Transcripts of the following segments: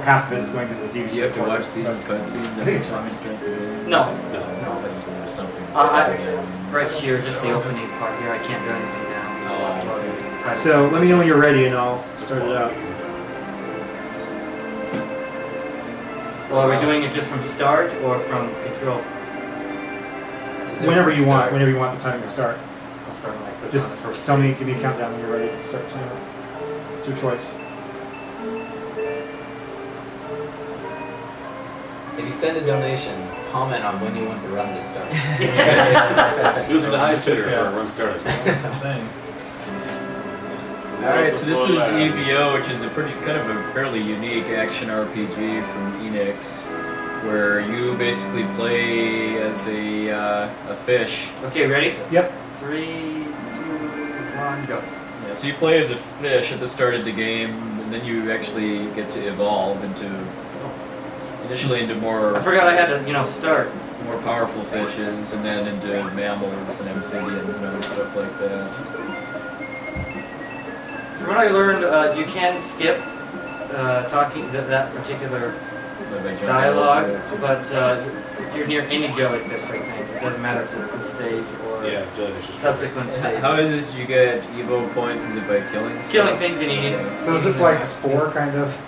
half of it is going to the DVD. Do you have to watch these cutscenes? I think it's No. But there's something. Right here, just the opening part here. I can't do anything now. So let me know when you're ready, and I'll start it up. Well, are we doing it just from start or from control? Whenever you want. Whenever you want the timing to start. I'll start like this. Just tell me, give me a countdown when you're ready to start timer. It's your choice. If you send a donation, comment on when you want the run to start. Do it to the highest bidder for a run start. Alright, so this is EVO, which is a pretty kind of a fairly unique action RPG from Enix, where you basically play as a fish. Okay, ready? Yep. 3, 2, 1, go. Yeah, so you play as a fish at the start of the game, and then you actually get to evolve into into more. I forgot I had to, start. More powerful fishes, and then into mammals and amphibians and other stuff like that. From what I learned, you can skip talking to that particular dialogue, but if you're near any jellyfish, I think it doesn't matter if it's a stage or subsequent stage. How is it you get Evo points? Is it by killing? Killing things and eating. So is this like Spore kind of?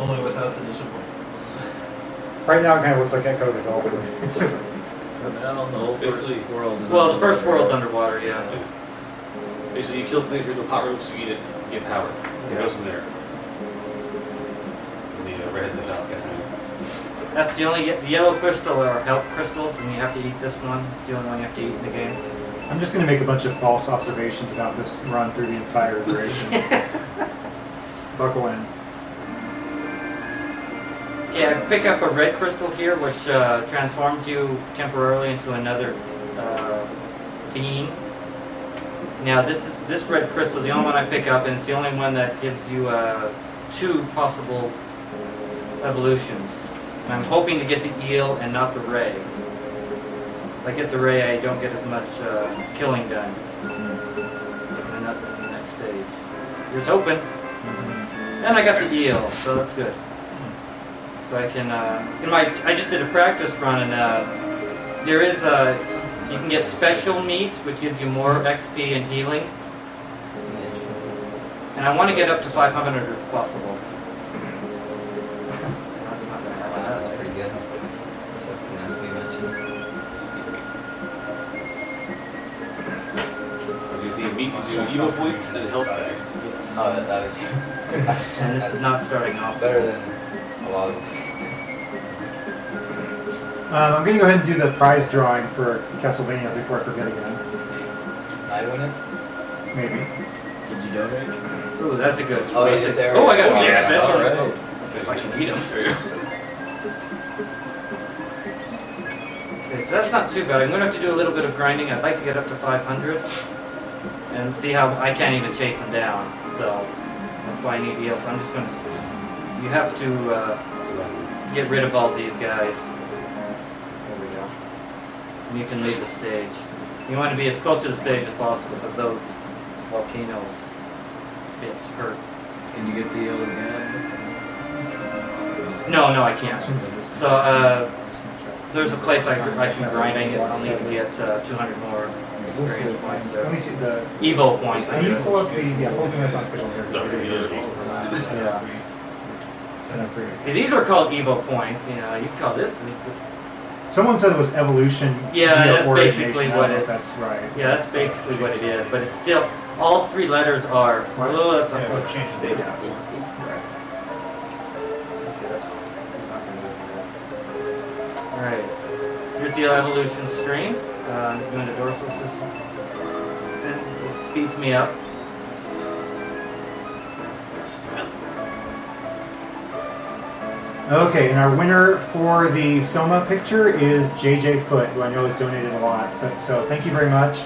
Only without the disappointment. Right now, it kind of looks like Ecco the Dolphin. The first world is the first world's underwater, yeah. Basically, you kill something through the pot roof, so you eat it, you get power. It goes from there. That's the only yellow crystal or help crystals, and you have to eat this one. It's the only one you have to eat in the game. I'm just going to make a bunch of false observations about this run through the entire duration. Buckle in. Yeah, I pick up a red crystal here, which transforms you temporarily into another being. Now, this red crystal is the only one I pick up, and it's the only one that gives you 2 possible evolutions. And I'm hoping to get the eel and not the ray. If I get the ray, I don't get as much killing done. And up in the next stage. Here's hoping. And I got the eel, so that's good. So I can, I just did a practice run, and there is you can get special meat, which gives you more XP and healing. And I want to get up to 500 if possible. That's not going to happen. That's pretty good. So you have to be mentioned. As you see, meat gives you Evo points and health back. Oh, that is true. And this is not starting off better than. I'm going to go ahead and do the prize drawing for Castlevania before I forget again. I win it? Maybe. Did you donate? Ooh, that's a good one. Oh, I got it. Yes! Alright. If I can eat them. Okay, so that's not too bad. I'm going to have to do a little bit of grinding. I'd like to get up to 500 and see how I can't even chase them down. So that's why I need heals. So I'm just going to. You have to get rid of all these guys. There we go. And you can leave the stage. You want to be as close to the stage as possible because those volcano bits hurt. Can you get the eel again? No, I can't. So there's a place I can grind. I'll need to get 200 more experience points there. Let me see the Evo points. Can you pull up the yeah. See, these are called Evo points. You can call this. Someone said it was evolution. Yeah, that's basically what it is. That's right. Yeah, that's basically what it is. But it's still all 3 letters are. Oh, that's a change of data. Okay, that's fine. All right. Here's the evolution stream. Doing a dorsal system. This speeds me up. Okay, and our winner for the Soma picture is JJ Foot, who I know has donated a lot. So thank you very much.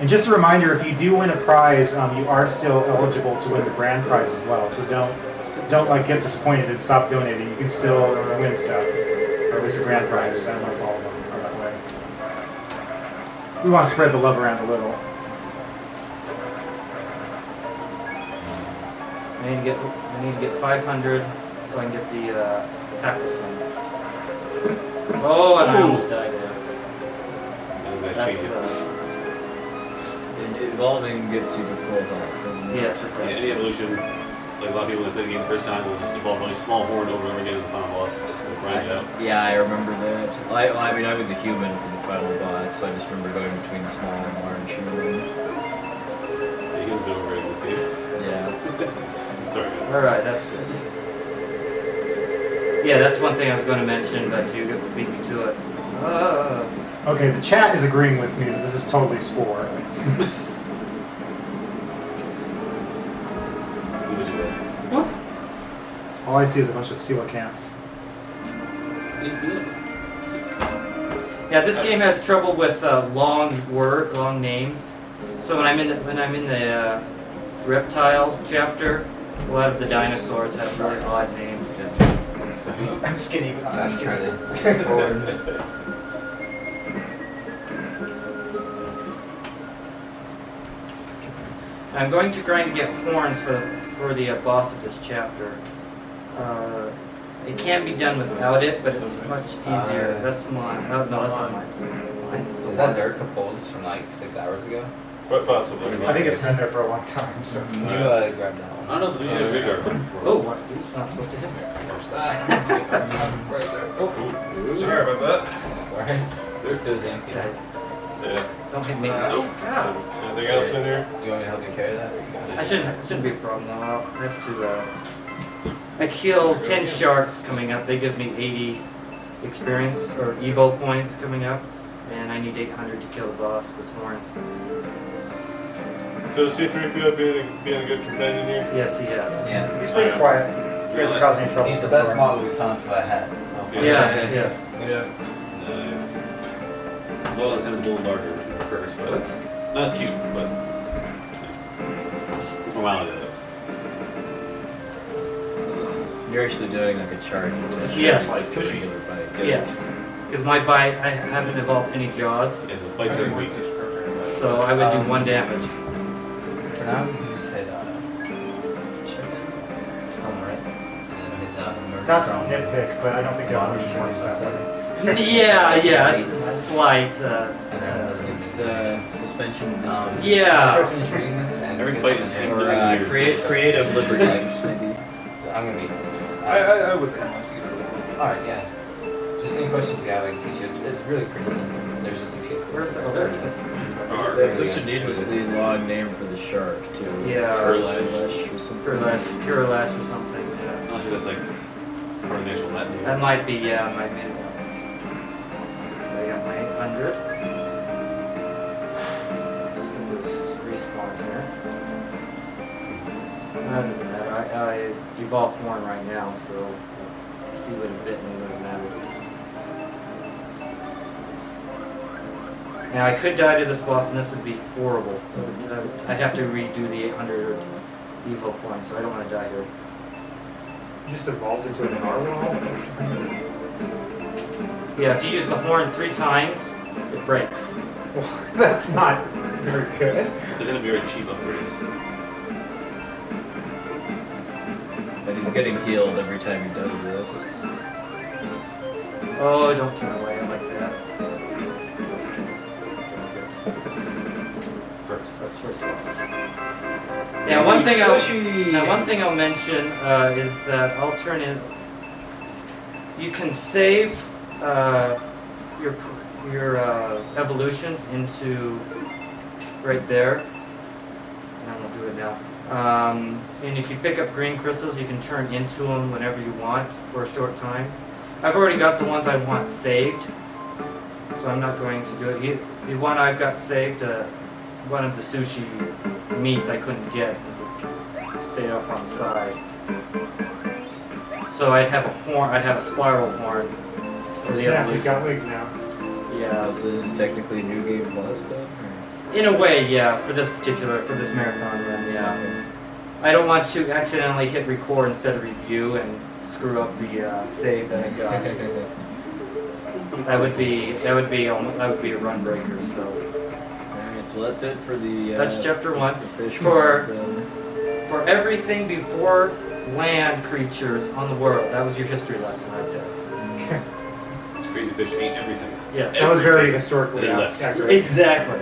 And just a reminder, if you do win a prize, you are still eligible to win the grand prize as well. So don't like get disappointed and stop donating. You can still win stuff, or at least the grand prize. I don't know if all of them are that way. We want to spread the love around a little. I need to get 500 so I can get the tackle thing. Oh, and I almost died there. That was nice cheating. Evolving gets you to full health, doesn't it? Yes, it does. Yeah, any evolution, like a lot of people that play the game the first time, will just evolve on a small horde over and over again in the final boss, just to grind it out. Yeah, I remember that. I mean, I was a human for the final boss, so I just remember going between small and large human. Yeah, humans been overrated in this game. Yeah. Sorry, guys. Alright, that's good. Yeah, that's one thing I was going to mention, but you beat me to it. Okay, the chat is agreeing with me that this is totally Spore. All I see is a bunch of coelacanths. Yeah, this game has trouble with long names. So when I'm in the reptiles chapter, a lot of the dinosaurs have really odd names. I'm skinny, but I'm skinny. Trying to forward. I'm going to grind to get horns for the boss of this chapter. It can be done without it, but it's much easier. That's mine. No, that's not mine. Is that dirt Capolds from like 6 hours ago? Quite possibly. I think it's been there for a long time. So you grab that one. I don't know if you guys are. Oh, what? It's not supposed to hit me. Watch that. Right there. Oh, sorry about that. Sorry. This is empty. Yeah. Don't hit me. Nope. Ah. Anything else in here? You want me to help you carry that? It shouldn't be a problem though. I'll have to. I kill 10 sharks coming up. They give me 80 experience or Evo points coming up, and I need 800 to kill the boss with horns. So C-3PO being a good companion here? Yes, he has. Yeah. He's pretty quiet. He hasn't caused any trouble. He's the best model we found for that hat. So yes. Yeah. Nice. Well, this head's a little larger. Perfect, but that's cute, but it's my wild idea though. You're actually doing like a charge attack. Yes. Like a regular bite. Yes. Because my bite, I haven't developed any jaws. Yes, but bites are weak. So I would do 1 damage. For now, we can just hit check. It's on the right. That's a nitpick, but I don't think that motion works that way. Yeah, it's a slight. It's suspension. Yeah. After I finish reading this, and every play is 10 years. Creative liberties, maybe. So I'm gonna be. I would kind of like you to. Alright, yeah. Just any questions you have, I can teach you. It's really pretty simple. There's just a few things. Where's the other? There's such a needlessly long name for the shark, too. Yeah. Curlash or something. Curlash or something. Yeah. I'm sure that's like part of the actual Latin name. That might be. Yeah, might be. I got my 800. Just gonna do this respawn here. That doesn't matter. I evolved one right now, so if he would have bitten me, it would have mattered. Now I could die to this boss, and this would be horrible. I'd have to redo the 800 evil points, so I don't want to die here. You just evolved into an narwhal? Yeah, if you use the horn 3 times, it breaks. Well, that's not very good. There's going to be very cheap upgrades. But he's getting healed every time he does this. Oh, don't turn away like that. First. That's first boss. Yeah, one thing I'll mention is that I'll turn in... You can save... your evolutions into right there, and I'm gonna do it now. And if you pick up green crystals, you can turn into them whenever you want for a short time. I've already got the ones I want saved, so I'm not going to do it. The one I've got saved, one of the sushi meats I couldn't get since it stayed up on the side. So I'd have a horn. I'd have a spiral horn. Yeah, he's got legs now. Yeah. Oh, so this is technically a new game plus stuff? In a way, yeah, for this marathon run, yeah. I don't want to accidentally hit record instead of review and screw up the save that I got. that would be a run breaker, so. Alright, so that's it for the That's chapter 1. The fish for for everything before land creatures on the world. That was your history lesson right there. It's crazy fish ate everything. Yes. That was very historically accurate. Exactly.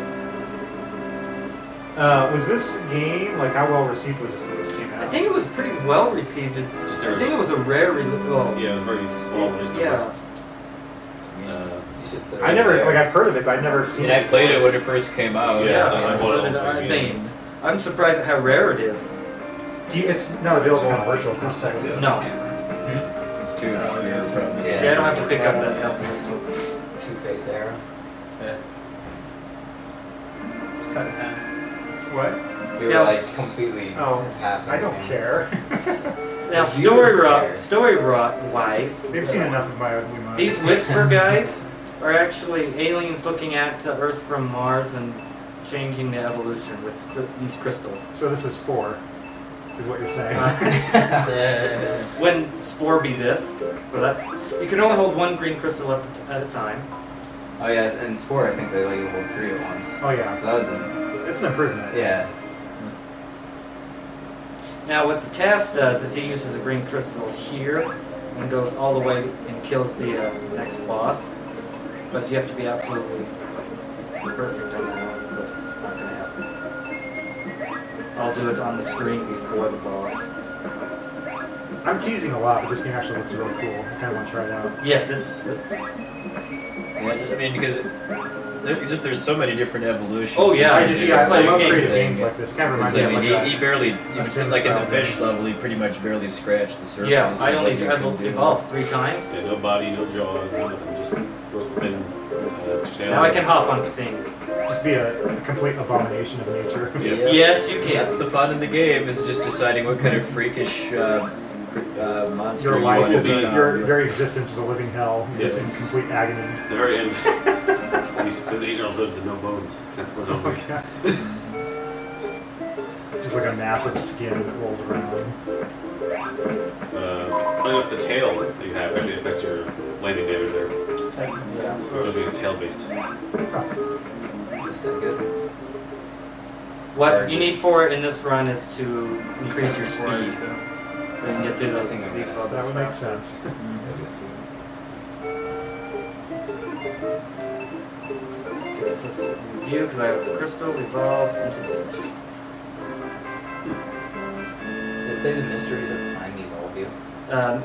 Was this game, like, how well received was this when this came out? I think it was pretty well received. It's, I think it was a rare release. Well, yeah, it was very small. I never, like, I've heard of it, but I've never seen it. I played it when it first came out. Yeah, I'm surprised at how rare it is. It's not available on virtual consoles. No. It's too Yeah, I don't have to pick up that album. Two-Face Arrow. Yeah. It's kind of half. What? You're like completely half. I don't care. Now, story-wise, they've seen enough of my ugly mind. These Whisper guys are actually aliens looking at Earth from Mars and changing the evolution with these crystals. So this is Spore, is what you're saying. When Spore be this, so that's you can only hold one green crystal at a time. Oh yes, and Spore, I think they let you hold three at once. Oh yeah, so that was it's an improvement. Yeah. Now what the task does is he uses a green crystal here and goes all the way and kills the next boss. But you have to be absolutely perfect on that one, because that's not going to happen. I'll do it on the screen before the boss. I'm teasing a lot, but this game actually looks really cool. I kind of want to try it out. Yes, it's... Yeah, I mean, because there's so many different evolutions. Oh yeah, I love creative games like this. Kind of reminds me of he barely, like in the fish level, he pretty much barely scratched the surface. Yeah, I only evolved 3 times. Yeah, no body, no jaws, nothing, just... Now I can hop on things. Just be a complete abomination of nature. Yeah. Yes, you can. That's the fun of the game, is just deciding what kind of freakish monster your life is. Your very existence is a living hell. Yes. Just in complete agony. At the very end. Because the 8-year-old lives with no bones. That's what I'm like. Just like a massive skin that rolls around. Funny enough, the tail that you have actually affects your landing damage there. Yeah. So it'll be his tail based. What you need for it in this run is to increase your speed. So you can get through those things. That would make sense. Okay, this is review because I have the crystal evolved into the fish. They say the mysteries of time evolve you.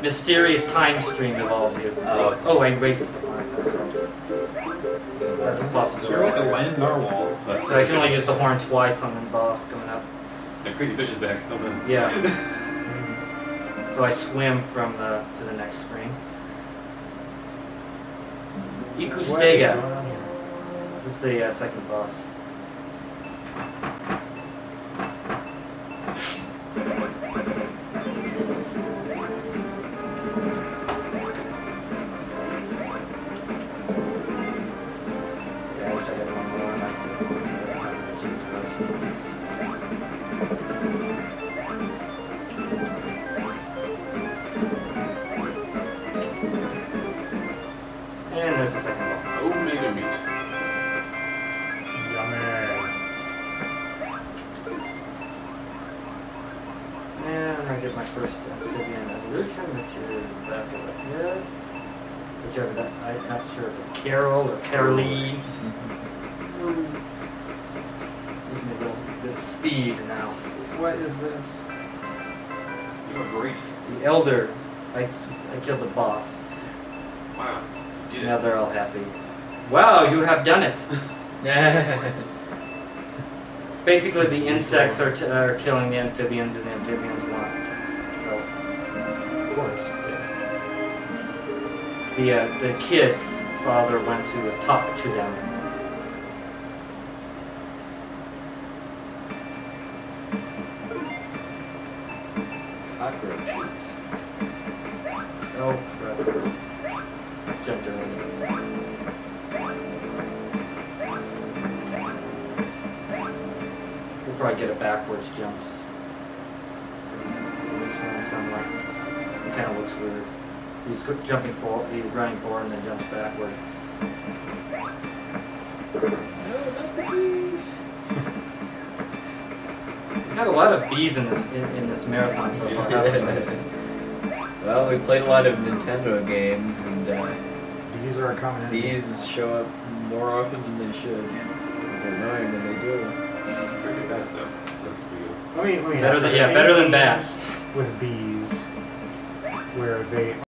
Mysterious time stream evolves you. Oh, I wasted the horn. That's a possibility. You're like a land narwhal. So I can only use the horn twice on the boss coming up. The crazy fish is back. Yeah. So I swim from the to the next screen. Ikustega. This is the second boss. Wow, you have done it. Basically, the insects are killing the amphibians, and the amphibians want. So, of course. Yeah. The kid's father went to talk to them. Cockroaches. Oh, brother. Jumped early. Probably get a backwards jumps. This one somewhat. It kind of looks weird. He's jumping forward. He's running forward and then jumps backward. No, not the bees. had a lot of Bs in this marathon so far. That was amazing. Well, we played a lot of Nintendo games, and these are a common enemy. These show up more often than they should. They're annoying when they do. Pretty bad stuff. So that's for you. Let me ask you. Better than bats. With Bs, where they.